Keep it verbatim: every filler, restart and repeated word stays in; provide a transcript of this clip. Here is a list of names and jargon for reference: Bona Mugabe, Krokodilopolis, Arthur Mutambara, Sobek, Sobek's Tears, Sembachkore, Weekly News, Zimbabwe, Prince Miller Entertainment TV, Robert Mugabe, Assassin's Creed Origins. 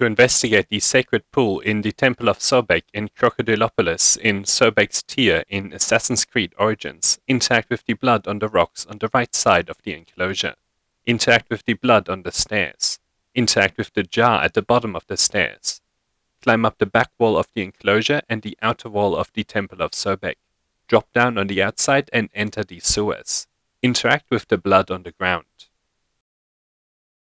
to investigate the sacred pool in the Temple of Sobek in Krokodilopolis in Sobek's Tears in Assassin's Creed Origins. Interact with the blood on the rocks on the right side of the enclosure. Interact with the blood on the stairs. Interact with the jar at the bottom of the stairs. Climb up the back wall of the enclosure and the outer wall of the Temple of Sobek. Drop down on the outside and enter the sewers. Interact with the blood on the ground.